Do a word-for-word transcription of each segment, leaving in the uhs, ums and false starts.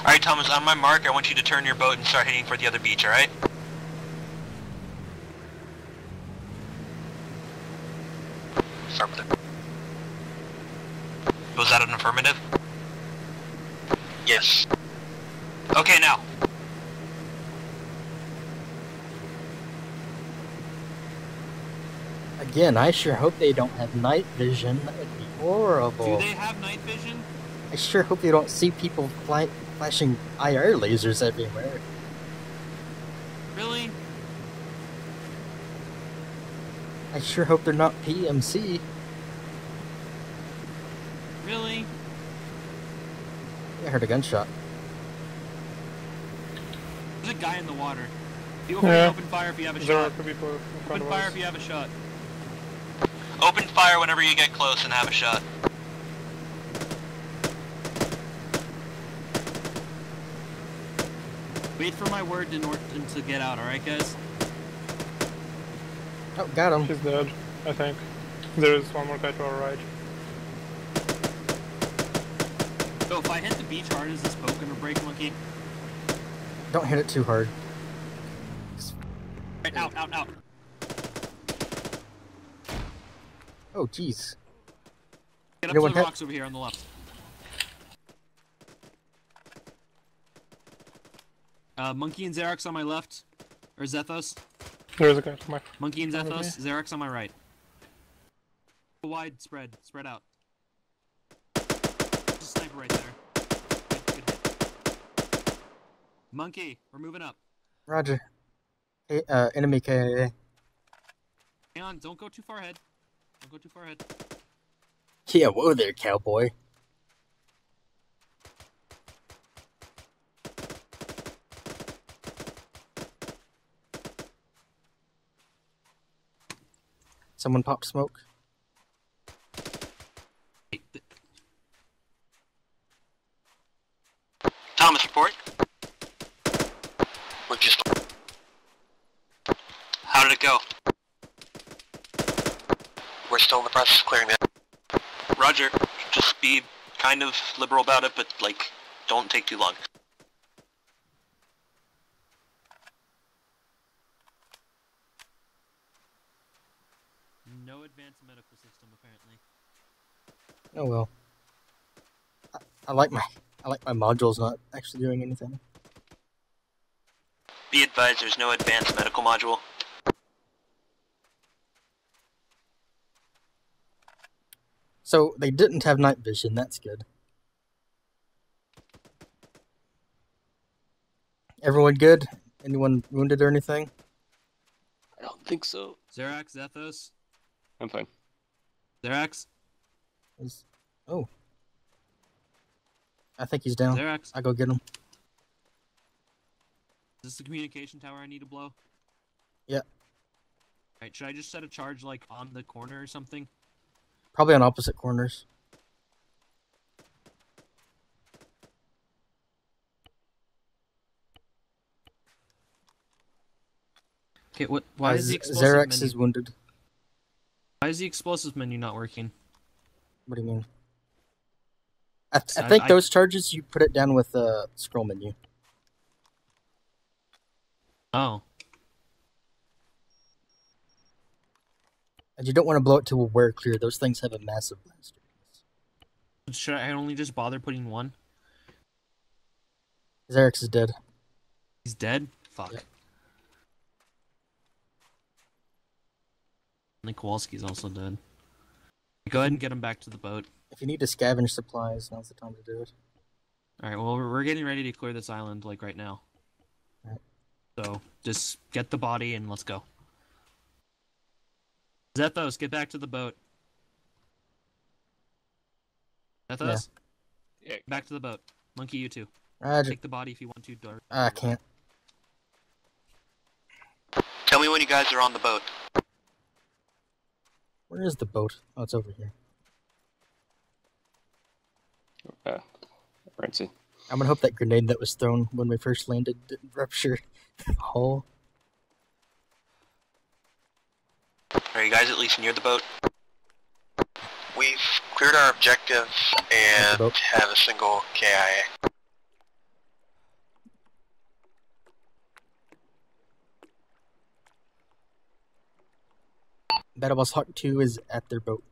Alright, Thomas, on my mark, I want you to turn your boat and start heading for the other beach, alright? Start with it. Was that an affirmative? Yes. Okay, now. Again, I sure hope they don't have night vision. That would be horrible. Do they have night vision? I sure hope you don't see people fly flashing I R lasers everywhere. Really? I sure hope they're not P M C. Really? I heard a gunshot. There's a guy in the water. People yeah. Open fire if you have a shot. Open fire if you have a shot. Open fire whenever you get close and have a shot. Wait for my word to north to get out, alright guys? Oh, got him. He's dead, I think. There is one more guy to our right. So if I hit the beach hard, is this boat gonna break, monkey? Don't hit it too hard. Right, out, out, out. Oh, jeez. Get up to the rocks over here on the left. Uh, Monkey and Xerox on my left. Or Zethos. There's a guy to my... Monkey and Zethos, Xerox on my right. Wide spread. Spread out. There's a sniper right there. Good, good hit. Monkey, we're moving up. Roger. Hey, uh, enemy K I A. Hang on, don't go too far ahead. Don't go too far ahead. Yeah, whoa there, cowboy. Someone popped smoke. Thomas, report. We're just... How did it go? We're still in the process of clearing that. Roger. Just be kind of liberal about it, but, like, don't take too long. No advanced medical system, apparently. Oh well. I, I like my I like my modules not actually doing anything. Be advised, there's no advanced medical module. So they didn't have night vision. That's good. Everyone good? Anyone wounded or anything? I don't think so. Xerox, Zethos. I'm fine. Xerox? Is... Oh. I think he's down. Xerox. I'll go get him. Is this the communication tower I need to blow? Yeah. Alright, should I just set a charge, like, on the corner or something? Probably on opposite corners. Okay, what? Why uh, is the explosive menu? Xerox is wounded. Why is the explosives menu not working? What do you mean? I, th I think I, those I... charges you put it down with the scroll menu. Oh. And you don't want to blow it to a wear clear. Those things have a massive blaster. Should I only just bother putting one? Xerox is dead. He's dead? Fuck. Yeah. And Kowalski's also dead. Go ahead and get him back to the boat. If you need to scavenge supplies, now's the time to do it. Alright, well, we're getting ready to clear this island, like, right now. All right. So, just get the body and let's go. Zethos, get back to the boat. Zethos? Yeah. Back to the boat. Monkey, you too. Roger. Take the body if you want to. Dark. I can't. Tell me when you guys are on the boat. Where is the boat? Oh, it's over here. Uh, Rancy. I'm gonna hope that grenade that was thrown when we first landed didn't rupture the hull. Are you guys at least near the boat? We've cleared our objective and have a single K I A. That was hot too is at their boat.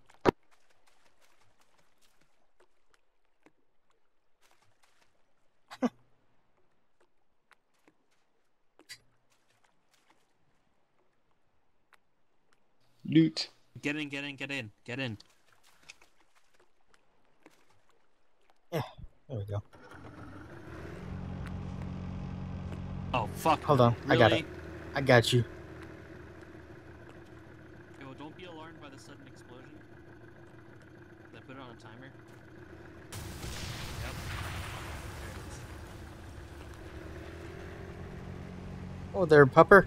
Loot. Get in, get in, get in, get in. Yeah, there we go. Oh, fuck. Hold on, really? I got it. I got you. Yo, don't be alarmed by the sudden explosion. Did I put it on a timer? Yep. There it is. Oh, there, pupper.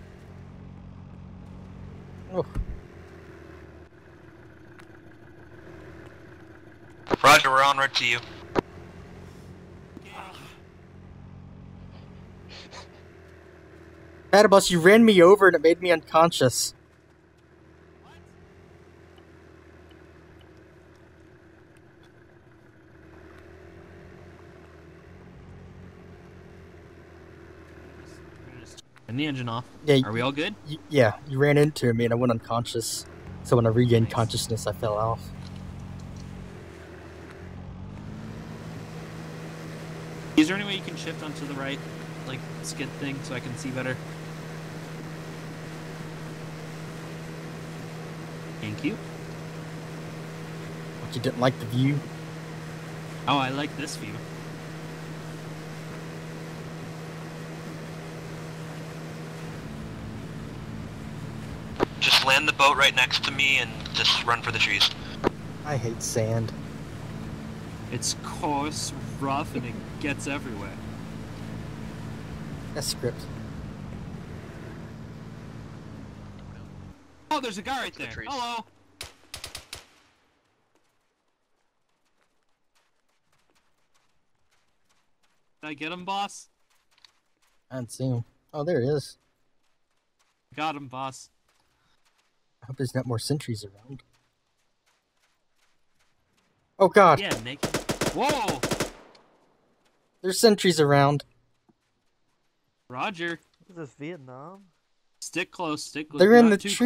Oh. Roger, we're on route to you. Battlebus, you ran me over and it made me unconscious. What? Turn the engine off. Yeah, are we all good? You, yeah, you ran into me and I went unconscious. So when I regained nice. consciousness, I fell off. Is there any way you can shift onto the right, like, skid thing, so I can see better? Thank you. But you didn't like the view? Oh, I like this view. Just land the boat right next to me and just run for the trees. I hate sand. It's coarse, rough, and it gets everywhere. That's script. Oh, there's a guy right there. The Hello. Did I get him, boss? I didn't see him. Oh, there he is. Got him, boss. I hope there's not more sentries around. Oh, God. Yeah, naked. Whoa! There's sentries around. Roger. Is this Vietnam? Stick close, stick close. They're in the trees.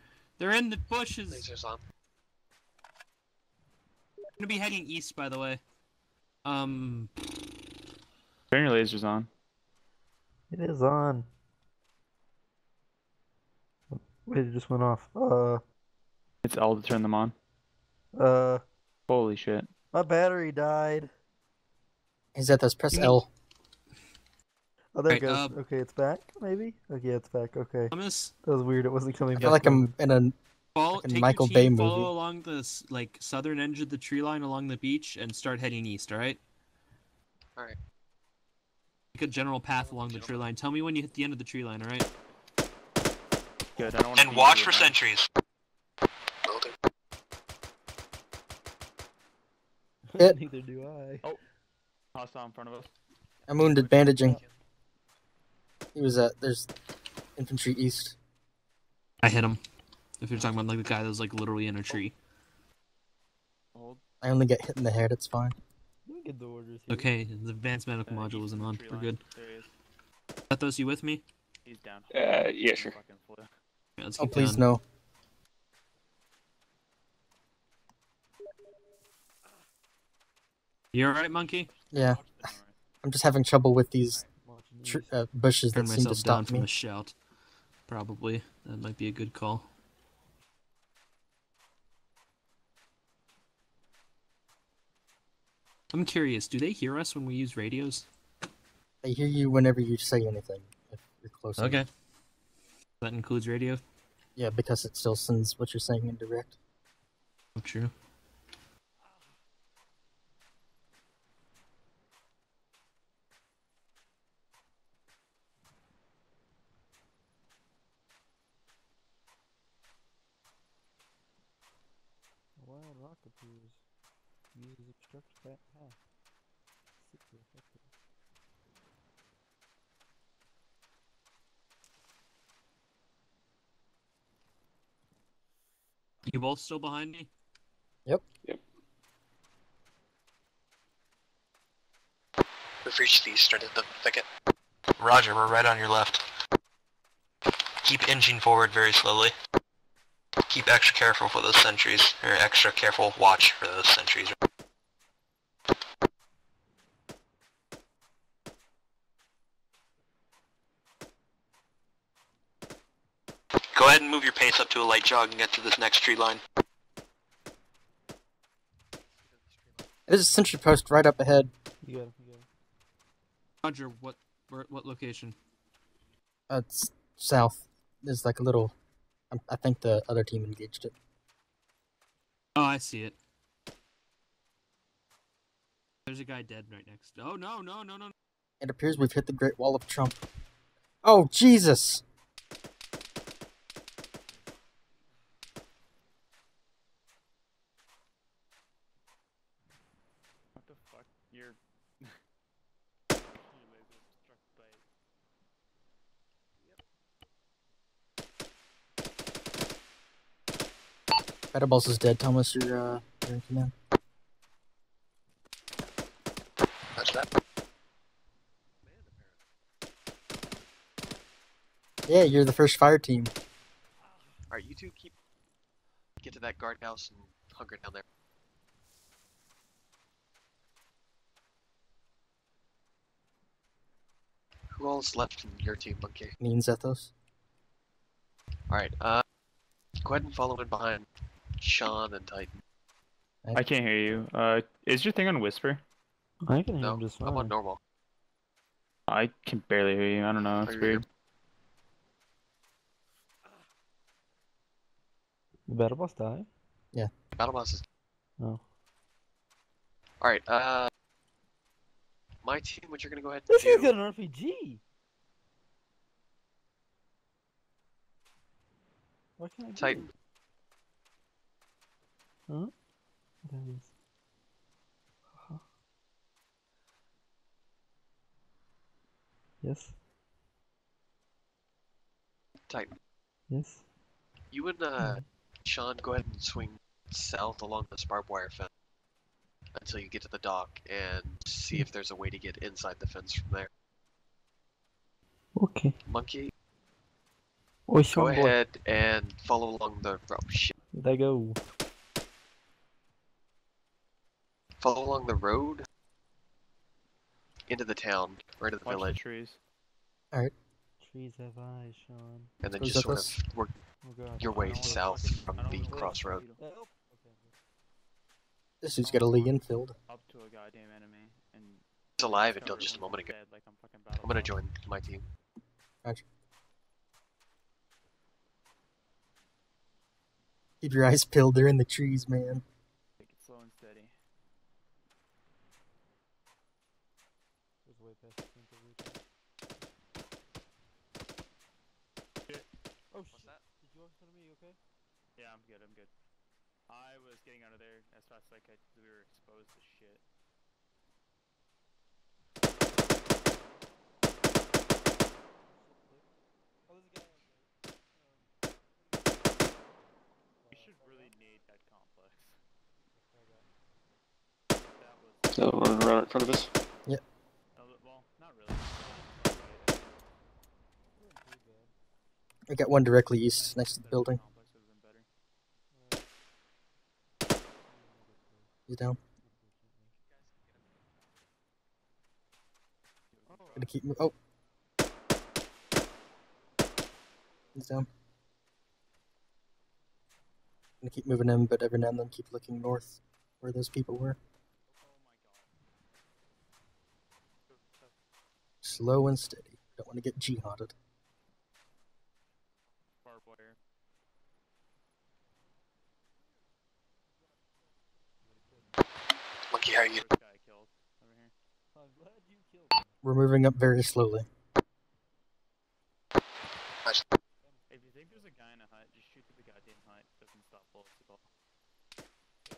Close, they're in the bushes. Lasers on. I'm gonna be heading east, by the way. Um. Turn your lasers on. It is on. Wait, it just went off. Uh. It's all to turn them on. Uh, holy shit. My battery died. Is that this? Press L. Oh, there right, it goes. Uh, okay, it's back, maybe? Oh, yeah, it's back. Okay. Thomas, that was weird. It wasn't coming I back. I feel like I'm in a follow, like in Michael Bay movie. Follow along the like, southern edge of the tree line along the beach and start heading east, alright? Alright. Take a general path along the tree line. Tell me when you hit the end of the tree line, alright? Good. I don't want and watch for sentries. Hit. Neither do I. Oh, hostile in front of us. I'm wounded, bandaging. He was at, uh, there's infantry east. I hit him. If you're talking about like the guy that was like literally in a tree. Old. I only get hit in the head, it's fine. Get the orders here. Okay, the advanced medical uh, module isn't on. We're good. Athos, you with me? He's down. Uh, yeah, sure. Okay, let's oh, please, down. no. You alright, monkey? Yeah. I'm just having trouble with these tr uh, bushes that seem to stop me. Turn myself down from a shout. Probably. That might be a good call. I'm curious, do they hear us when we use radios? They hear you whenever you say anything. If you're close enough. Okay. That includes radio? Yeah, because it still sends what you're saying indirect. Oh, true. You both still behind me? Yep. Yep. We've reached the eastern end of the thicket. Roger, we're right on your left. Keep inching forward very slowly. keep extra careful for those sentries, or extra careful watch for those sentries. Go ahead and move your pace up to a light jog and get to this next tree line. There's a sentry post right up ahead. You got it, you got it. Roger, what, where, what location? Uh, it's south. There's like a little... I think the other team engaged it. Oh, I see it. There's a guy dead right next. Oh, no, no, no, no. It appears we've hit the Great Wall of Trump. Oh, Jesus! What the fuck? You're... Battleballs is dead, Thomas, you're, uh, you're in command. That's that. Yeah, you're the first fire team. Alright, you two keep... Get to that guardhouse and hunker down there. Who all's left in your team, Monkey? Me and Zethos. Alright, uh... Go ahead and follow in behind. Sean and Titan. I can't hear you. Uh, is your thing on whisper? I can hear no, him just fine. I'm on normal. I can barely hear you. I don't know. It's weird. The battle boss died? Yeah. Battle boss is. Oh. Alright, uh. My team, what you're gonna go ahead and this do. This guy's got an R P G! What can I do? Titan. Huh? That is... huh. Yes. Titan. Yes. You and uh, Sean, go ahead and swing south along this barbed wire fence until you get to the dock and see if there's a way to get inside the fence from there. Okay. Monkey. Oh, go ahead and follow along the rope. Shit. There you go. Follow along the road into the town, or into the Watch village. The trees. Alright. Trees have eyes, Sean. And then Where's just sort us? of work oh, your way south from the crossroad. This dude's got a Lee-Enfield. Up to a goddamn enemy. And he's alive until just a moment ago. Dead, like I'm, I'm gonna join my team. Gotcha. Keep your eyes peeled, they're in the trees, man. Take it slow and steady. Oh, what's that? Did you listen to me, you okay? Yeah, I'm good, I'm good. I was getting out of there as fast as I could because we were exposed to shit. Is that one running right in front of us? Yep. Well, not really. I got one directly east, next to the building. He's down. Gonna keep moving. Oh! He's down. Gonna keep moving in, but every now and then keep looking north where those people were. Slow and steady. Don't want to get jihaded. Barbed wire. Lucky, how are you? We're moving up very slowly. Nice. If you think there's a guy in a hut, just shoot through the goddamn hut. It doesn't stop bullets at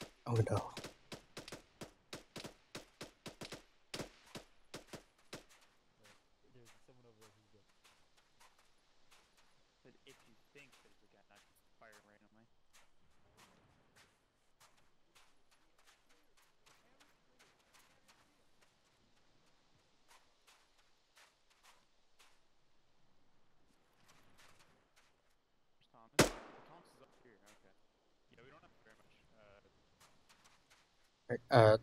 all. Oh no. Uh,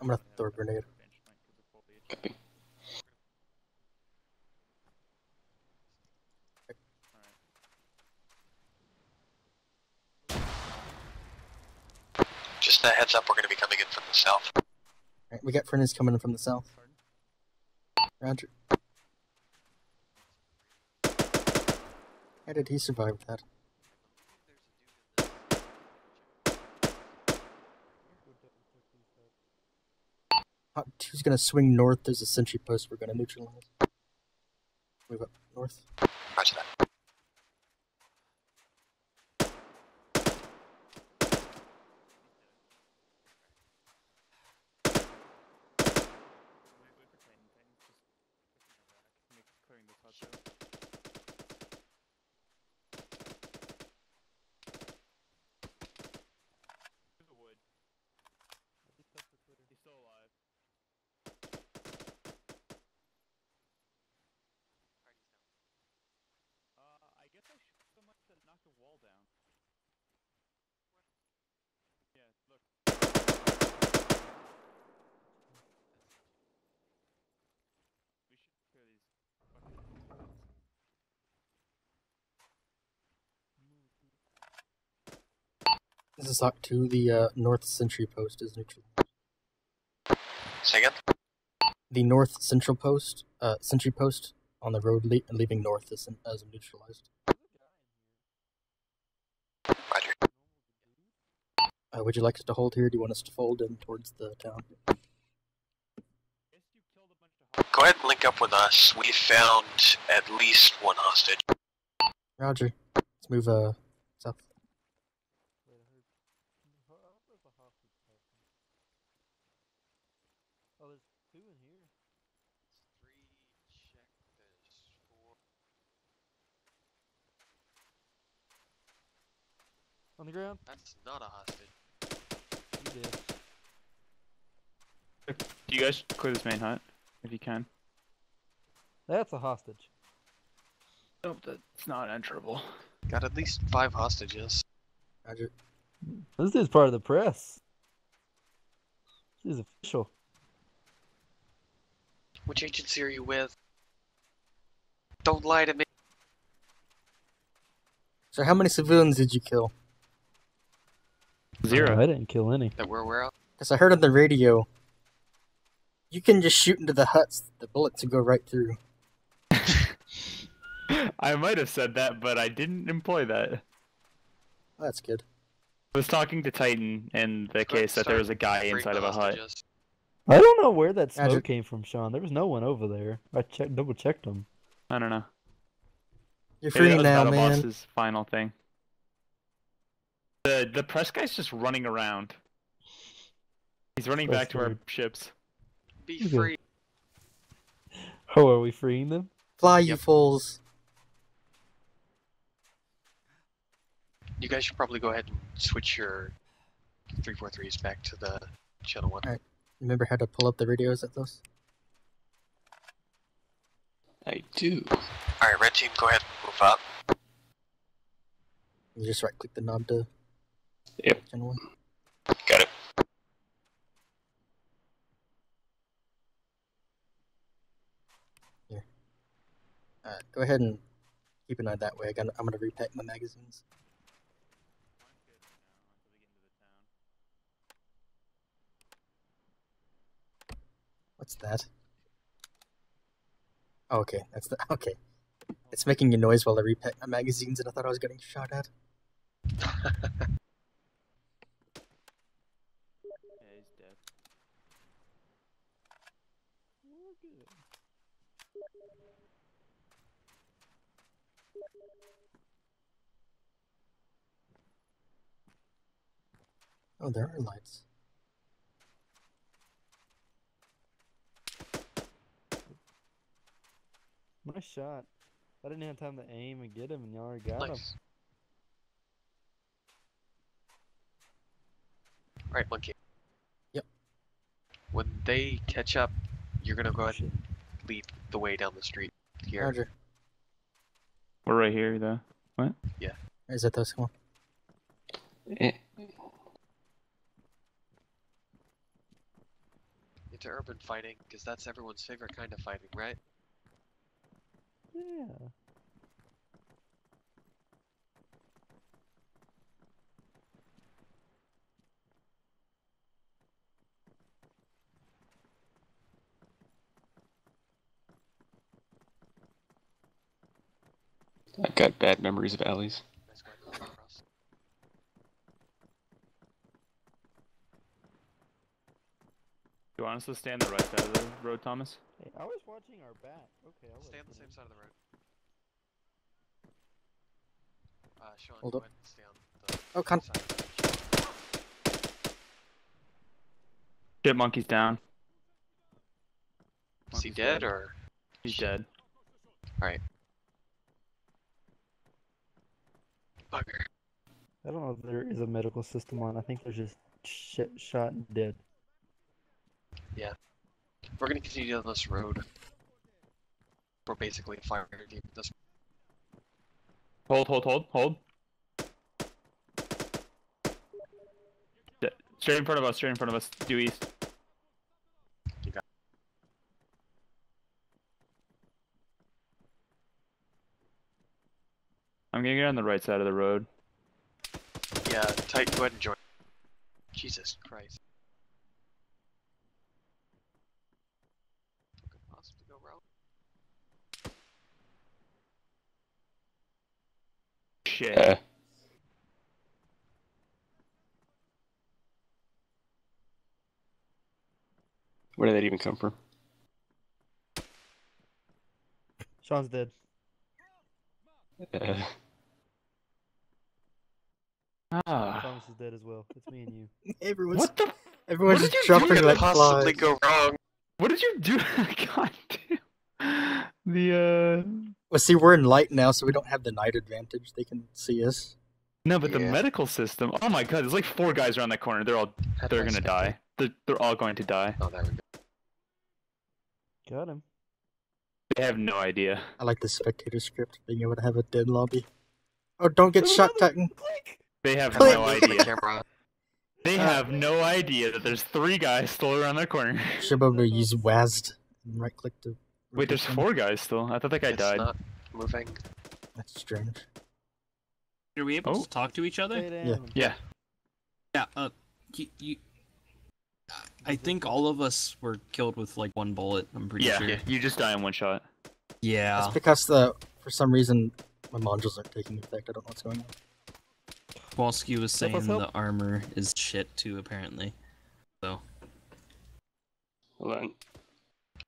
I'm gonna throw a grenade. Copy. Just a heads up, we're gonna be coming in from the south. Alright, we got friendlies coming in from the south. Roger. How did he survive that? Hot two's gonna swing north, there's a sentry post we're gonna neutralize. Move up north. Roger that. This is Hawk two, the uh, North Sentry Post is neutral. Second? The North Central Post, uh, Sentry Post on the road le leaving north is as neutralized. Roger. Uh, would you like us to hold here? Do you want us to fold in towards the town? Go ahead and link up with us. We found at least one hostage. Roger. Let's move uh, south. On the ground? That's not a hostage. You did. Do you guys clear this main hut? If you can. That's a hostage. Nope, that's not enterable. Got at least five hostages. Roger. This dude's part of the press. This is official. Which agency are you with? Don't lie to me. So how many civilians did you kill? Zero. Oh, I didn't kill any. That we're aware of? Because I heard on the radio, you can just shoot into the huts, the bullets will go right through. I might have said that, but I didn't employ that. Well, that's good. I was talking to Titan in the case that there was a guy inside of a hut. I don't know where that smoke just... came from, Sean. There was no one over there. I checked, double checked them. I don't know. You're free it now, man. That was boss's final thing. The the press guy's just running around. He's running press back to our ships. Be free. Oh, are we freeing them? Fly, yep. You fools. You guys should probably go ahead and switch your three four threes back to the Channel one. Alright, remember how to pull up the radios at those? I do. Alright, red team, go ahead and move up. You just right click the knob to... Yep. One. Got it. Here. Uh, go ahead and keep an eye that way. I gotta, I'm going to repack my magazines. What's that? Oh, okay, that's the... Okay. It's making a noise while I repack my magazines and I thought I was getting shot at. Yeah, he's dead. Oh, there are lights. Nice shot. I didn't have time to aim and get him, and y'all already got nice. him. Alright, monkey. Yep. When they catch up, you're gonna go ahead and lead the way down the street here. Roger. We're right here, though. What? Yeah. Is that those? Come on. Eh. to urban fighting, because that's everyone's favorite kind of fighting, right? Yeah. I've got bad memories of alleys. Do you want us to stand the right side of the road, Thomas? Hey, I was watching our back. Okay, I'll stay on the same side of the road. Uh, Sean, hold up. Go ahead and stay on the oh, come. Side of the shit, monkey's down. Monkey's Is he dead, dead or? He's shit. Dead. Alright. Bugger. I don't know if there is a medical system on. I think there's just shit shot and dead. Yeah, we're gonna continue down this road. We're basically firing deep at this. Hold, hold, hold, hold. D straight in front of us, straight in front of us, due east. You got I'm gonna get on the right side of the road. Yeah, Titan, go ahead and join. Jesus Christ. Shit. Yeah. Where did that even come from? Sean's dead. Uh. Ah. Thomas is dead as well. It's me and you. Everyone's, what the? Everyone's what just jumping like possibly flies. Go wrong. What did you do? God damn. The uh. Well, see, we're in light now, so we don't have the night advantage. They can see us. No, but yeah. The medical system. Oh my god, there's like four guys around that corner. They're all. How they're gonna die. They're, they're all going to die. Oh, there we go. Got him. They have no idea. I like the spectator script, being able to have a dead lobby. Oh, don't get there's shot, Titan. Click. They have click. No idea. They have no idea that there's three guys still around that corner. Should be able to use W A S D and right click to. Wait, there's four guys still. I thought that guy it's died. Not moving. That's strange. Are we able oh. to talk to each other? Yeah. Yeah. Yeah. Uh, you, you, I think all of us were killed with like one bullet. I'm pretty yeah, sure. Yeah. You just die in one shot. Yeah. That's because the for some reason my modules aren't taking effect. I don't know what's going on. Kowalski was saying help, help, help. The armor is shit too, apparently. So. Hold on.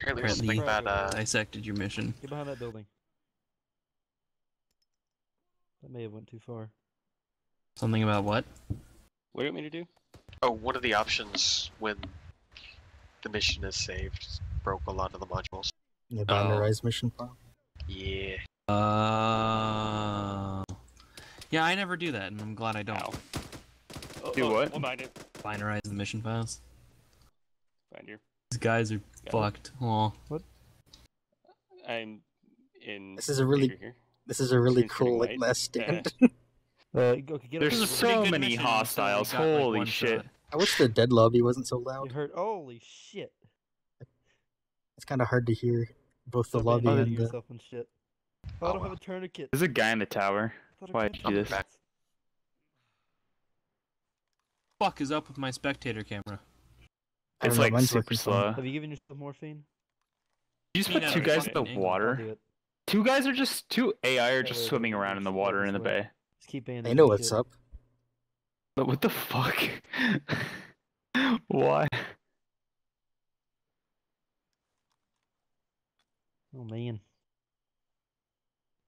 Apparently, Apparently that, uh, dissected your mission. Get behind that building. That may have went too far. Something about what? What do you want me to do? Oh, one of the options when the mission is saved broke a lot of the modules. Yeah, binarize oh. mission file. Yeah. Uh. Yeah, I never do that, and I'm glad I don't. Ow. Do oh, what? I'll bind it. Binarize the mission files. Find your. These guys are got fucked. Aw. What? I'm in. This is a really, here. This is a really cool like, last stand. Uh, uh, okay, get there's so many hostiles. Got, holy like, shit! Shot. I wish the dead lobby wasn't so loud. You heard? Holy shit! It's kind of hard to hear both the lobby and the. And shit. Oh, I don't wow. have a tourniquet. There's a guy in the tower. Why did you do this? Back. Fuck is up with my spectator camera? It's like super slow. Have you given yourself morphine? You just put two guys in the water. Two guys are just two A I are just swimming around in the water in the bay. They know what's up. But what the fuck? Why? Oh man.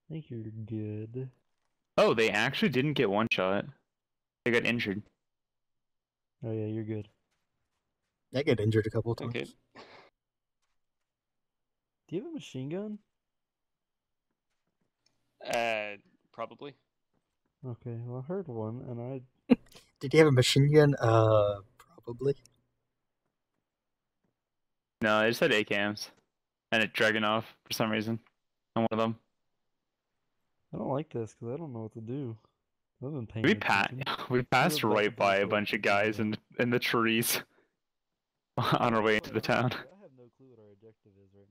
I think you're good. Oh, they actually didn't get one shot. They got injured. Oh yeah, you're good. I get injured a couple of times. Okay. Do you have a machine gun? Uh, probably. Okay, well I heard one, and I... Did you have a machine gun? Uh, probably. No, I just had A K Ms. And it Dragunov, for some reason. I'm one of them. I don't like this, because I don't know what to do. I've been paying we, pa we passed right by a bunch of guys in, in the trees. on our way into the town. I have no clue what our objective is right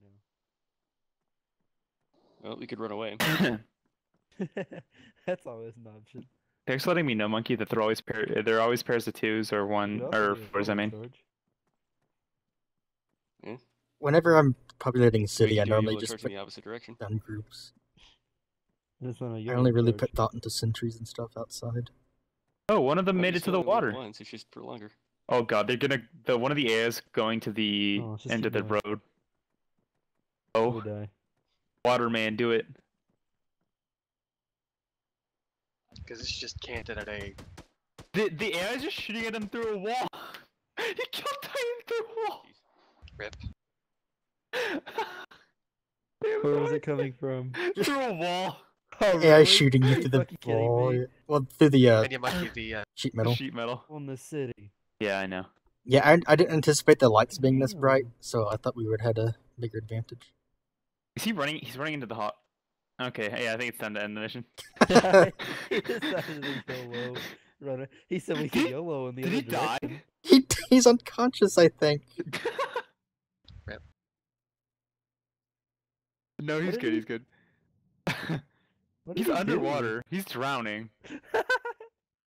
now. Well, we could run away. That's always an option. Thanks for letting me know, Monkey, that they're always pair they're always pairs of twos or one no, or fours, I mean. Hmm? Whenever I'm populating a city, I normally just put in the opposite direction. Gun groups. This one, I only really put thought into sentries and stuff outside. Oh, one of them made it to the water. Once, it's just for longer. Oh god, they're gonna the one of the A's going to the oh, end of the die. road. Oh, water man, do it. Because it's just canted at A. The the A I is just shooting at him through a wall. He killed him through a wall. Rip. Where was it coming from? Through a wall. Oh, really? A I shooting you through the wall. Well, through the uh, the uh, sheet metal. Sheet metal. On the city. Yeah, I know. Yeah, I I didn't anticipate the lights being this bright, so I thought we would have had a bigger advantage. Is he running? He's running into the hot. Okay, hey, I think it's time to end the mission. He decided to YOLO runner. He said we could YOLO in the Did other he direction. die? He, he's unconscious, I think. Rip. No, he's what good, he's he... good. He's underwater. Doing? He's drowning.